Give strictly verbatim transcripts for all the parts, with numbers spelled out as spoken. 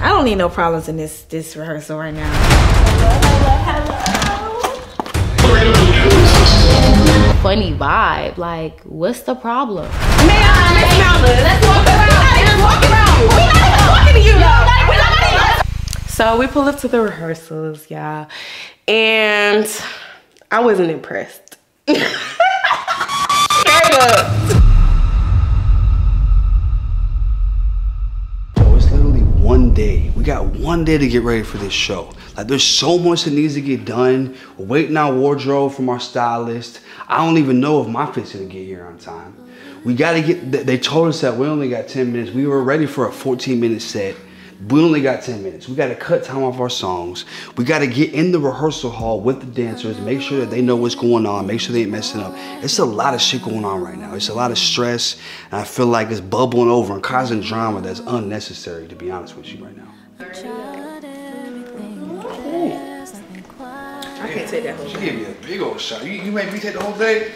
I don't need no problems in this this rehearsal right now. Hello, hello, hello. Funny vibe. Like, what's the problem? May I, Miss Mallard, let's walk around. Let's walk around. We're not even talking to you, y'all. So we pull up to the rehearsals, y'all, and I wasn't impressed. Straight up. One day. We got one day to get ready for this show. Like, there's so much that needs to get done. We're waiting on wardrobe from our stylist. I don't even know if my fit's gonna get here on time. We gotta get, they told us that we only got ten minutes. We were ready for a fourteen minute set. We only got ten minutes. We gotta cut time off our songs. We gotta get in the rehearsal hall with the dancers, make sure that they know what's going on, make sure they ain't messing up. It's a lot of shit going on right now. It's a lot of stress, and I feel like it's bubbling over and causing drama that's unnecessary, to be honest with you right now. I can't take that whole thing. She gave me a big old shot. You, you made me take the whole thing?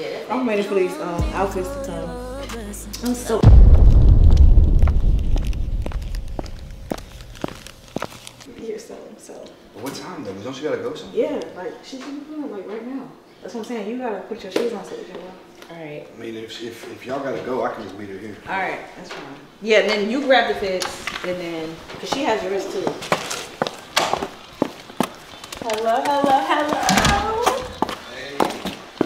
Yeah, I'm ready for these um, outfits to come. I'm so... What time though? Don't you gotta go somewhere? Yeah, like she should be pulling like right now. That's what I'm saying. You gotta put your shoes on so you can go. All right. I mean, if if, if y'all gotta go, I can just meet her here. All right, that's fine. Yeah, and then you grab the fits, and then because she has your wrist too. Hello, hello, hello. Hey.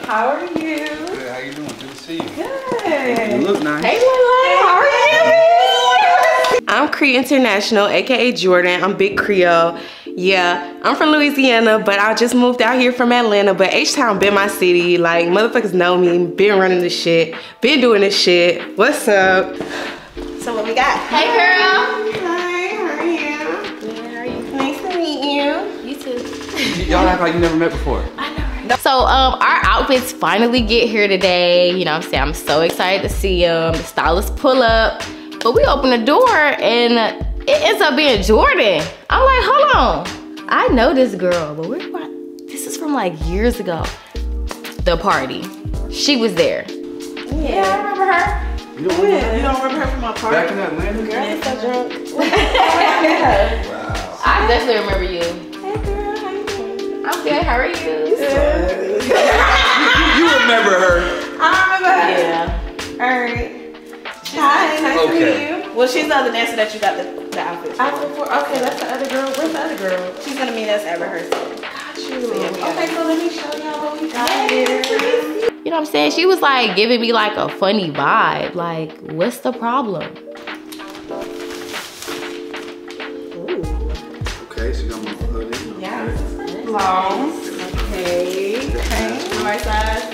How are you? Good. How you doing? Good to see you. Good. You look nice. Hey, Lila. How are you? I'm Cree International, aka Jordan. I'm Big Creole. Yeah, I'm from Louisiana, but I just moved out here from Atlanta, but H-Town been my city. Like, motherfuckers know me, been running this shit, been doing this shit. What's up? So what we got? Hey, girl. Hi, how are you? Good, how are you? Nice to meet you. You too. Y'all act like you never met before. I know. So um, our outfits finally get here today. You know what I'm saying? I'm so excited to see them. The stylists pull up, but we open the door and it ends up being Jordan. I'm like, hold on. I know this girl, but where do I, this is from like years ago. The party. She was there. Yeah, I remember her. You don't remember, yeah. You don't remember her from my party? Back in Atlanta, girl? Yeah, so drunk. Wow. I definitely remember you. Hey girl, how you doing? I'm good, how are you? You, good. you, you remember her. I remember her. Yeah. All right. Hi, nice to meet you. Well, she's the other dancer that you got the The outfit. Outfit for, okay, that's the other girl. Where's the other girl? She's gonna meet us at rehearsal. Got you. So yeah, okay, so let me show y'all what we got here. You know what I'm saying? She was like giving me like a funny vibe. Like, what's the problem? Ooh. Okay, so you got my hoodie. Yeah. Long. Okay. Okay. Right size.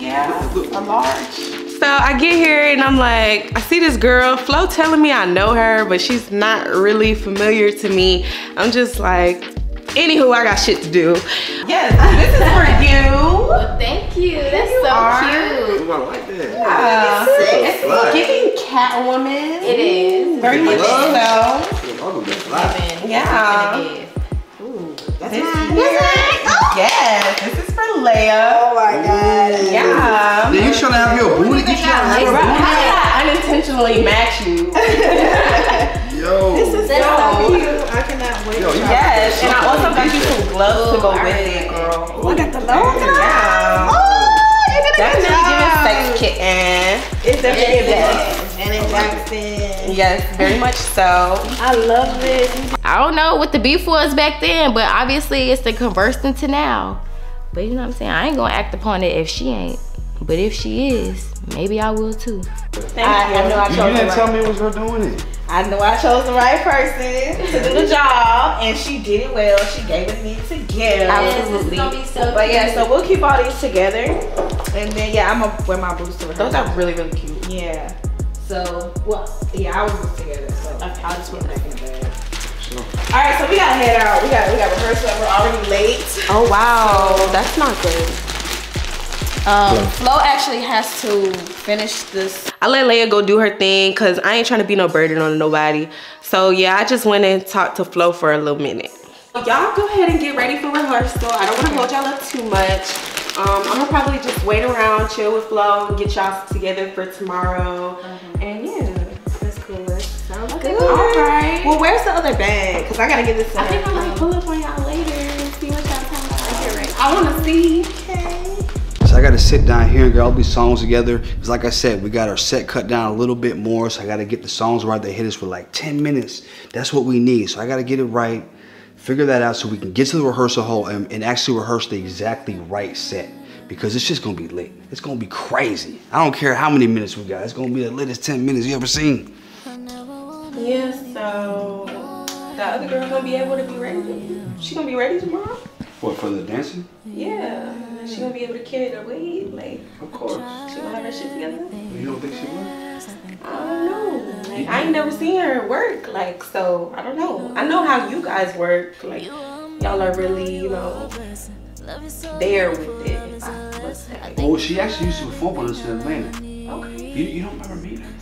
Yeah. A large. So I get here and I'm like, I see this girl, Flo telling me I know her, but she's not really familiar to me. I'm just like, anywho, I got shit to do. Yes, this is for you. Well, thank you. That's you so are. Cute. Ooh, I like that. Uh, it's so giving Catwoman. It is. Very much so. Yeah. Ooh, that's this nice. Nice. Oh. Yes, this is for Leo. Oh my God. Ooh. Yeah. Did you trying to have your booty? You trying to have your booty? How did I unintentionally match you? Yo. This is so cute. I cannot wait. Yo, yes, and I also got you some gloves to go with it, girl. Look at the logo. Yeah. Oh, you're gonna get that. That's giving sex kitten. It's definitely that. Jackson. Yes, very much so. I love it. I don't know what the beef was back then, but obviously it's the conversing to now. But you know what I'm saying? I ain't gonna act upon it if she ain't. But if she is, maybe I will too. Thank I, you. I know I chose you didn't the right. tell me it was her doing it. I know I chose the right person to do the job, and she did it well. She gave it me together. Absolutely. Yes, so but yeah, so we'll keep all these together, and then yeah, I'm gonna wear my boots to her. Those are really really cute. Yeah. So, well, yeah, I was just together, so okay. I'll just put it back in the bag. Sure. All right, so we gotta head out. We got we got rehearsal. We're already late. Oh wow, so, that's not good. Um, yeah. Flo actually has to finish this. I let Leia go do her thing because I ain't trying to be no burden on nobody. So yeah, I just went and talked to Flo for a little minute. Y'all go ahead and get ready for rehearsal. I don't want to hold y'all up too much. Um, I'm gonna probably just wait around, chill with Flo, and get y'all together for tomorrow. Mm-hmm. And yeah, that's cool. Sounds good. All right. Well, where's the other bag? Because I got to give this to I her. think I'm going to pull up on y'all later and see what y'all talking about. Okay, right. I want to see. Okay. So I got to sit down here and get all these songs together. Because like I said, we got our set cut down a little bit more. So I got to get the songs right. They hit us for like ten minutes. That's what we need. So I got to get it right. Figure that out so we can get to the rehearsal hall and, and actually rehearse the exactly right set. Because it's just going to be lit. It's going to be crazy. I don't care how many minutes we got. It's going to be the latest ten minutes you ever seen. Yeah, so the other girl going to be able to be ready? She going to be ready tomorrow? What, for the dancing? Yeah. She going to be able to carry the weight. Like, of course. She going to have that shit together? You don't think she will? I don't know. Like, I ain't never seen her work. Like, so, I don't know. I know how you guys work. Like, y'all are really, you know, there with it. Oh, she actually used to perform on us in Atlanta. Okay. You, you don't remember me then?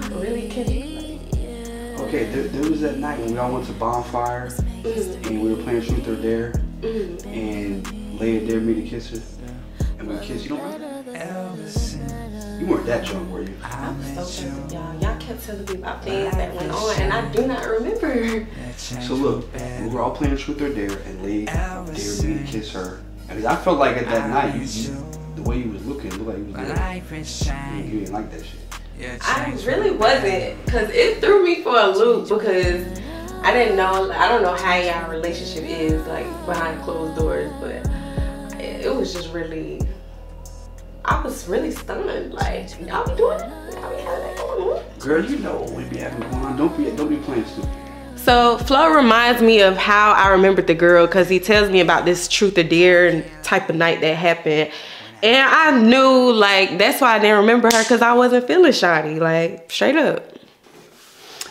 Not really, kidding. Okay, there, there was that night when we all went to Bonfire, mm. and we were playing Truth or Dare, mm. and Leia dared me to kiss her, and we kissed. You don't remember that? You weren't that drunk, were you? I was so drunk, y'all. Y'all kept telling me about things that went on, and I do not remember. So look, we were all playing Truth or Dare, and Leia dared me to kiss her. Because I felt like at that night, you, you, the way you was looking, looked like you was looking. You didn't like that shit. I really wasn't, because it threw me for a loop, because I didn't know, I don't know how y'all relationship is, like, behind closed doors, but it, it was just really, I was really stunned, like, y'all be doing it? Y'all be having that going on? Girl, you know what we be having going on. Don't be, don't be playing stupid. So Flo reminds me of how I remembered the girl, because he tells me about this truth or dare type of night that happened. And I knew, like, that's why I didn't remember her, because I wasn't feeling shoddy, like, straight up.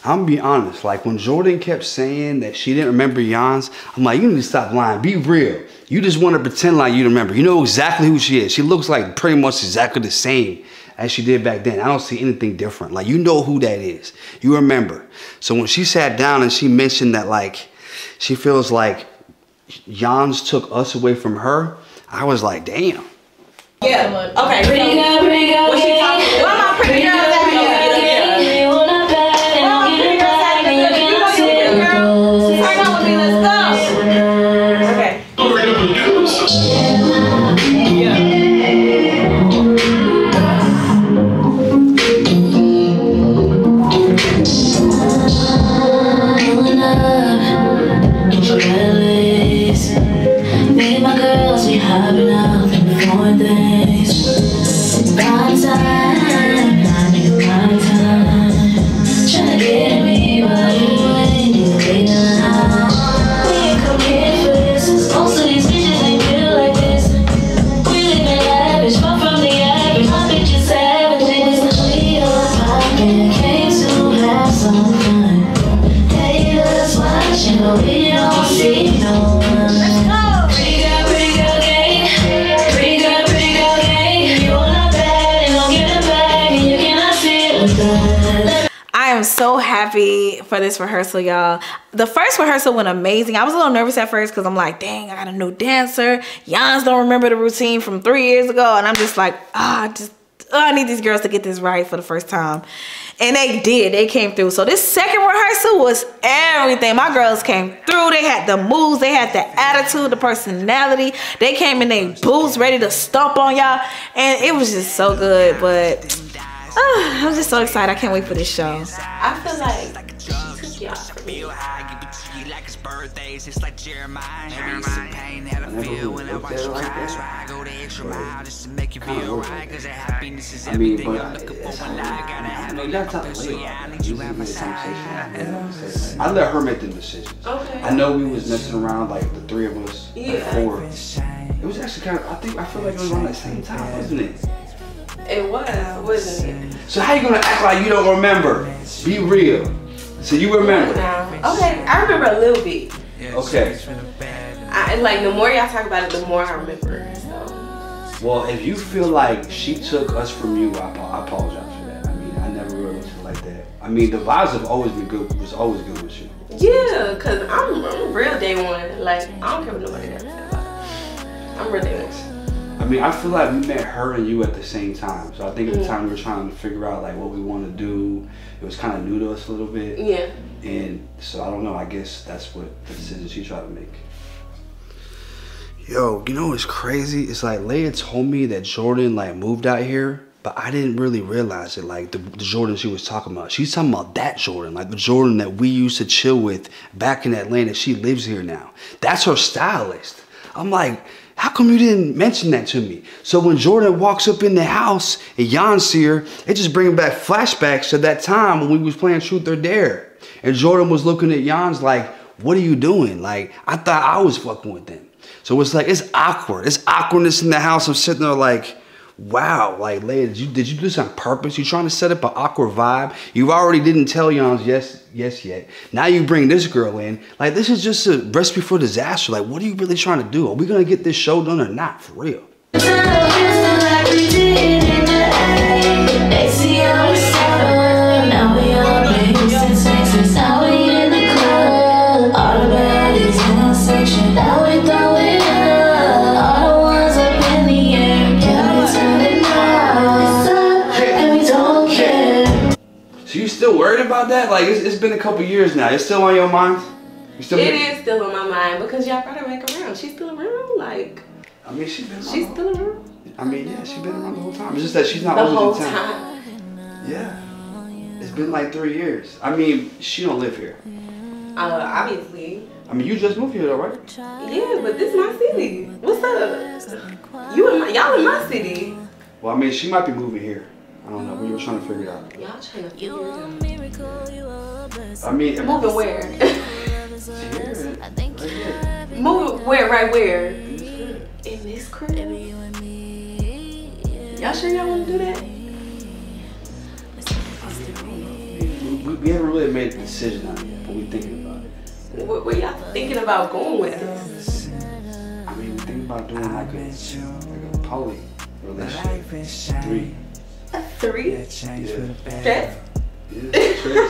I'm gonna be honest, like, when Jordan kept saying that she didn't remember Yanz, I'm like, you need to stop lying, be real. You just want to pretend like you remember. You know exactly who she is. She looks like pretty much exactly the same as she did back then. I don't see anything different. Like, you know who that is. You remember. So when she sat down and she mentioned that, like, she feels like Yanz took us away from her, I was like, damn. Yeah. Okay. Bring up, bring up, she talking about pretty girls that we don't get together. Well, pretty girls that we don't get together. You know you pretty girls. Turn up with me. Let's go. Okay. Yeah. So happy for this rehearsal, y'all. The first rehearsal went amazing. I was a little nervous at first because I'm like, dang, I got a new dancer. Yanz don't remember the routine from three years ago. And I'm just like, ah, oh, just oh, I need these girls to get this right for the first time. And they did. They came through. So this second rehearsal was everything. My girls came through. They had the moves. They had the attitude, the personality. They came in their boots ready to stomp on y'all. And it was just so good. But oh, I'm just so excited. I can't wait for this show. I feel like she took me I mean, but I let her make the decisions. Okay. I know we was messing around, like, the three of us, yeah. Like four. It was actually kind of, I think, I feel like it was around the same time, wasn't it? It was, wasn't it? So how you gonna act like you don't remember? Be real. So you remember? No. Okay, I remember a little bit. Okay. I, like, the more y'all talk about it, the more I remember. So. Well, if you feel like she took us from you, I, I apologize for that. I mean, I never really was like that. I mean, the vibes have always been good. Was always good with you. Yeah, cause I'm, I'm real day one. Like, I don't care what nobody else says about it. I'm real day one. I mean, I feel like we met her and you at the same time. So I think at the time we were trying to figure out like what we want to do. It was kind of new to us a little bit. Yeah. And so I don't know. I guess that's what the decision she tried to make. Yo, you know what's crazy? It's like Leia told me that Jordan like moved out here, but I didn't really realize it. Like the, the Jordan she was talking about, she's talking about that Jordan, like the Jordan that we used to chill with back in Atlanta. She lives here now. That's her stylist. I'm like, how come you didn't mention that to me? So when Jordan walks up in the house and Yanz see her, it just brings back flashbacks to that time when we was playing Truth or Dare. And Jordan was looking at Yanz like, what are you doing? Like, I thought I was fucking with them. So it's like, it's awkward. It's awkwardness in the house. I'm sitting there like, wow, like, Leia, did you, did you do this on purpose? You trying to set up an awkward vibe? You already didn't tell Yanz yes, yes yet. Now you bring this girl in. Like, this is just a recipe for disaster. Like, what are you really trying to do? Are we going to get this show done or not, for real? Still worried about that? Like, it's, it's been a couple years now. It's still on your mind? Still it is still on my mind because y'all brought her back around. She's still around, like. I mean, she's been around. She's still around? I mean, yeah, she's been around the whole time. It's just that she's not the whole time. time. Yeah. It's been like three years. I mean, she don't live here. Uh, obviously. I mean, you just moved here though, right? Yeah, but this is my city. What's up? You and y'all in my city. Well, I mean, she might be moving here. I don't know. We were trying to figure it out. Y'all trying to figure it out. I mean, moving where? Here, right here. Moving where? Right where? In this crib. Y'all sure y'all want to do that? I mean, we, we haven't really made a decision on it yet, but we're thinking about it. What, what y'all thinking about going with us? I mean, we think about doing like a, like a poly relationship. Three. Three? Yeah. Stress? Yeah, stress.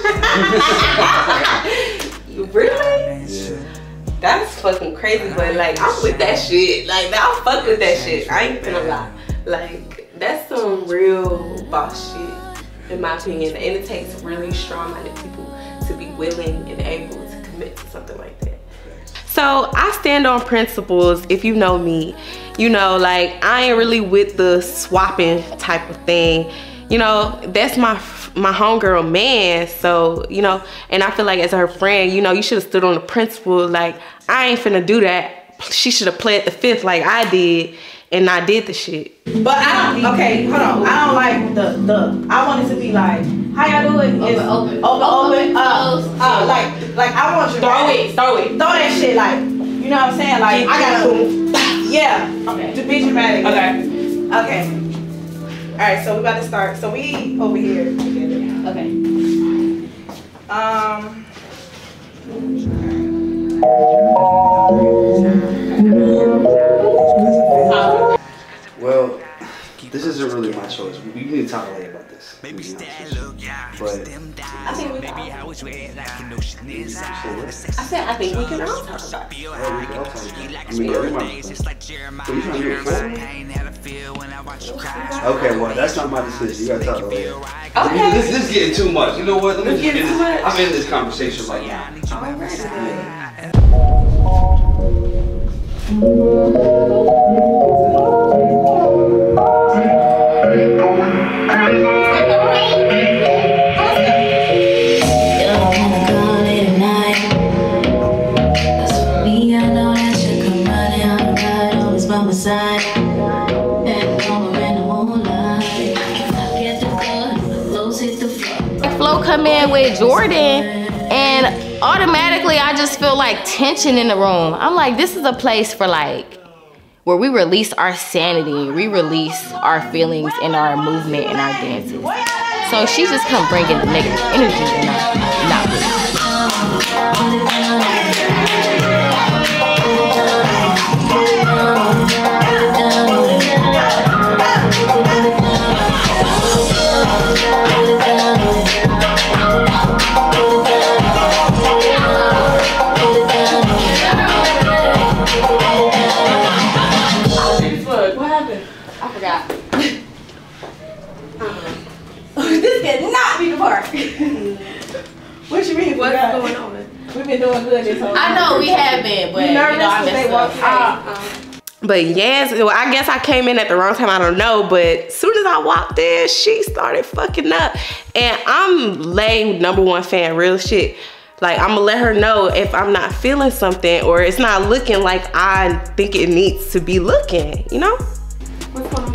Really? Yeah. That's fucking crazy, but like, I'm with that shit. Like, I'll fuck with that shit. I ain't gonna lie. Like, that's some real boss shit, in my opinion. And it takes really strong-minded people to be willing and able to commit to something like that. So I stand on principles. If you know me, you know, like, I ain't really with the swapping type of thing. You know, that's my my homegirl man. So, you know, and I feel like as her friend, you know, you should have stood on the principle. Like, I ain't finna do that. She should have played the fifth like I did, and I did the shit. But I don't, okay, hold on. I don't like the, the, I want it to be like, how y'all doing? Open, open, open, open, uh, uh, like, like I want you to throw it, throw it, throw that shit, like, you know what I'm saying? Like, I gotta, yeah, okay, to be dramatic. Okay. Okay. All right, so we about to start. So we over here together. Okay. Um. Well, this isn't really my choice. We need to talk later about this. Maybe stand look, yeah. But I think we can all talk. I said I think we can all talk about it. Yeah, we can all talk about it. I mean, yeah, we might. What are you trying to do for? Okay, well, that's not my decision. You gotta talk about it. Okay. This, this is getting too much. You know what? Let me just get this. I'm in this conversation right now. All right. Yeah. Come in with Jordan and automatically I just feel like tension in the room. I'm like, this is a place for like where we release our sanity, we release our feelings and our movement and our dances. So she's just come bringing the negative energy and I'm not with it. What happened? you mean? What's God. going on? We've been doing good this whole time. I know we have been, but you know, I they walk out. Um, but yes, well, I guess I came in at the wrong time. I don't know, but as soon as I walked in, she started fucking up, and I'm lay number one fan, real shit. Like, I'm gonna let her know if I'm not feeling something or it's not looking like I think it needs to be looking. You know? What's going on?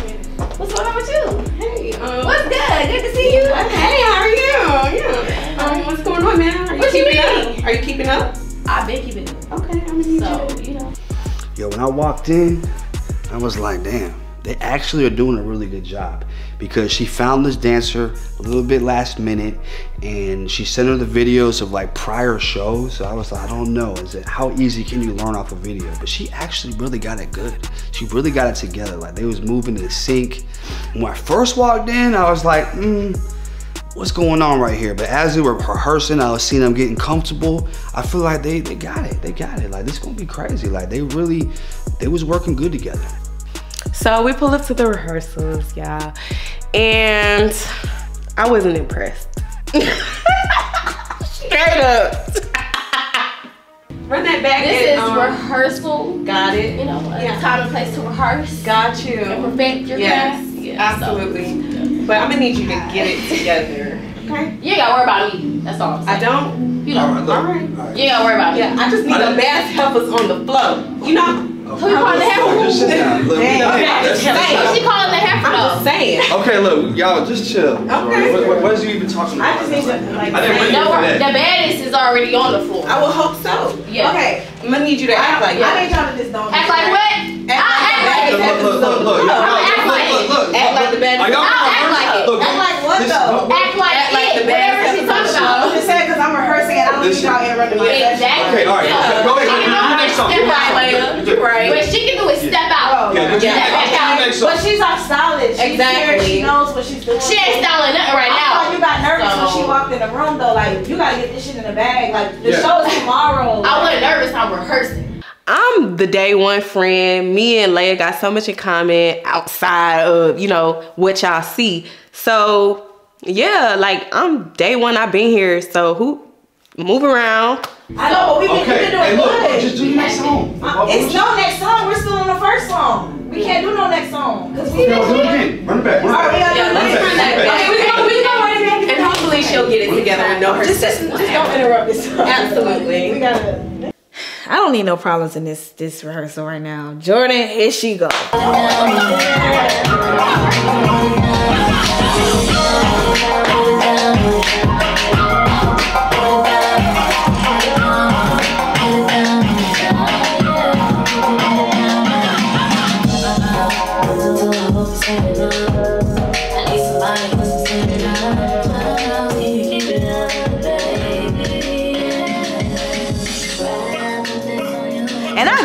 What's going on with you? Hey, um, what's good? Good to see you. Hey, how are you? Yeah. Um, what's going on, man? Are you what keeping you up? Are you keeping up? I've been keeping up. Okay, I'm mean, so you know. Yo, when I walked in, I was like, damn, they actually are doing a really good job, because she found this dancer a little bit last minute, and she sent her the videos of like prior shows. So I was like, I don't know, is it how easy can you learn off a video? But she actually really got it good. She really got it together. Like, they was moving to the sync. When I first walked in, I was like, mm, what's going on right here? But as they were rehearsing, I was seeing them getting comfortable. I feel like they they got it. They got it. Like, this is gonna be crazy. Like, they really they was working good together. So we pull up to the rehearsals, y'all, and I wasn't impressed. Straight up. Run that back. This is um, rehearsal. Got it. You know, a yeah. time and place to rehearse. Got you. And perfect your yes, craft. Yes, absolutely. So. Yeah. But I'm gonna need you to get it together. Okay. You ain't gotta worry about me. That's all I'm saying. I don't. You know. All right. All right. All right. You ain't gotta worry about me. Yeah. I just need a bass helpers on the floor. You know. Who you calling the heifer? Who's she calling the heifer? I'm saying. Okay, look, y'all, just chill. Okay. What, what, what is you even talking about? I just need to, like, I didn't no, that. The baddest is already on the floor. I would hope so. Yeah. Okay, I'm gonna need you to act like. I need y'all to just don't. Act like what? Act like. Look, look, look, look. Act like. Act like the baddest. I'll act like it. Act like what though? Act like it. Whatever she's talking about. I'm just saying, because I'm rehearsing and I don't need y'all in running back. Exactly. Okay, all right. Go ahead. You're right. What she can do is step out. Yeah, yeah. Step out. Okay. But she's our solid. She's exactly. Here. She knows what she's doing. She ain't styling nothing right now. I thought you got nervous so. when she walked in the room though. Like, you gotta get this shit in the bag. Like, the yeah. show is tomorrow. I wasn't nervous. I'm rehearsing. I'm the day one friend. Me and Leia got so much in common outside of, you know, what y'all see. So yeah, like, I'm day one. I've been here. So who? Move around. I know, but we've been okay. doing hey, look, good. Just do your next song. Uh, it's no next song. We're still on the first song. We can't do no next song. Cause we no, run it back. Run it back. All right, yeah, let's run that back. Okay, we go, we go right back. And hopefully she'll get it together and know her. Just, just, just don't interrupt this song. Absolutely. We gotta. I don't need no problems in this this rehearsal right now. Jordan, here she goes.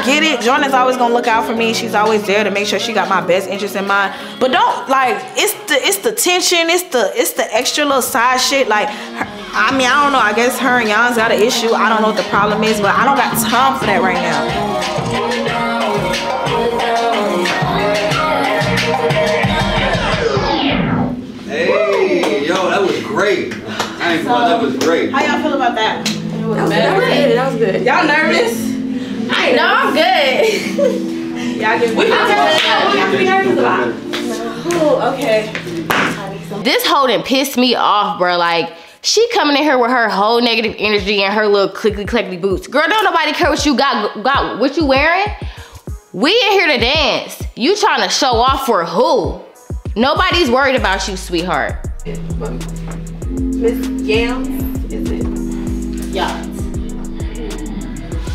Get it? Jordan's always gonna look out for me. She's always there to make sure she got my best interest in mind. But don't, like, it's the it's the tension, it's the it's the extra little side shit. Like, her, I mean, I don't know. I guess her and Yanz got an issue. I don't know what the problem is, but I don't got time for that right now. Hey, yo, that was great. I ain't so, that was great. How y'all feel about that? It was that was good. That was good. Y'all nervous? I know I'm good. Y'all give me a lot. Okay. This whole done pissed me off, bro. Like, she coming in here with her whole negative energy and her little clickly clickly boots. Girl, don't nobody care what you got, got what you wearing. We in here to dance. You trying to show off for who? Nobody's worried about you, sweetheart. Miss Yams, is it? Yeah.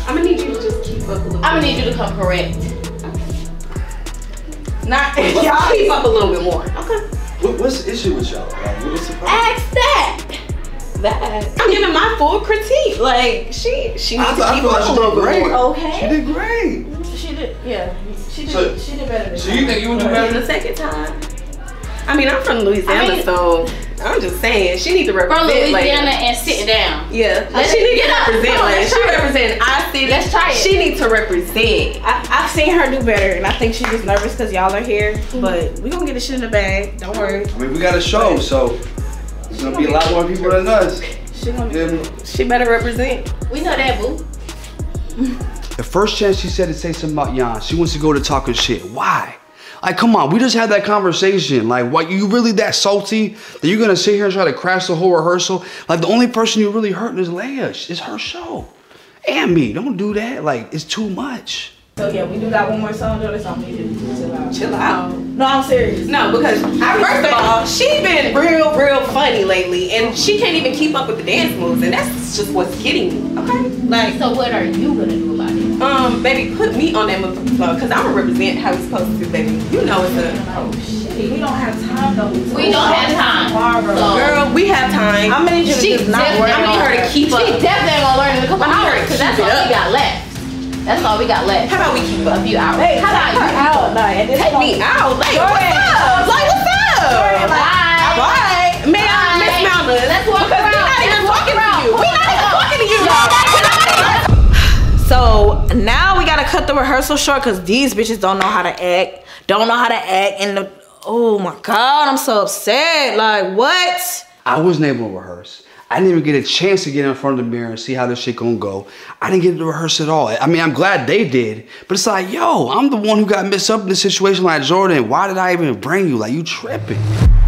I'm gonna need you to just keep up a little. I'm gonna need you to come correct. Okay. Not y'all keep up a little bit more. Okay. What, what's the issue with y'all? Like, what's the problem? Ask that. That. I'm giving my full critique. Like, she she needs I, to I keep up a little bit more. Okay. She did great. She did. Yeah. She did. So, she did better. Than so you think you would do better the second time? I mean, I'm from Louisiana, I mean, so I'm just saying she needs to represent. From Louisiana, like, and sit down. Yeah, like, she needs to represent. Up. Like, she represents. I see. Let's try it. She needs to represent. I, I've seen her do better, and I think she's just nervous because y'all are here. Mm-hmm. But we gonna get the shit in the bag. Don't worry. I mean, we got a show, so there's gonna be a lot more people than us. She gonna be, she better represent. We know that, boo. The first chance she said to say something about Yanz, she wants to go to talking shit. Why? Like, come on, we just had that conversation. Like, what, you really that salty that you're gonna sit here and try to crash the whole rehearsal? Like, the only person you're really hurting is Leia. It's her show. And me. Don't do that. Like, it's too much. So yeah, we do got one more song, Joe. That's all we need to do. Chill out. Chill out. No, I'm serious. No, because first of all, she's been real, real funny lately, and she can't even keep up with the dance moves, and that's just what's getting me. Okay. Like, so what are you gonna do about it? Um, baby, put me on that motherfucking floor, cause I'm gonna represent how it's supposed to, baby. You know it's a. Oh shit. We don't have time though. We don't have time. So, girl, we have time. I'm gonna need you to not worry about her to keep up. She definitely ain't gonna learn in a couple hours, cause that's all we got left. That's all we got left. How about we keep up? A few hours. Hey, how about you out? Like, take me out. Like, what's up? Like, what's up? Bye. Bye. May I, Miss Mountain? Let's walk around. We're not even talking to you. We're not even talking to you. So now we gotta cut the rehearsal short because these bitches don't know how to act. Don't know how to act. And the, oh my God, I'm so upset. Like, what? I wasn't able to rehearse. I didn't even get a chance to get in front of the mirror and see how this shit gonna go. I didn't get to rehearse at all. I mean, I'm glad they did, but it's like, yo, I'm the one who got messed up in this situation. Like, Jordan, why did I even bring you? Like, you tripping.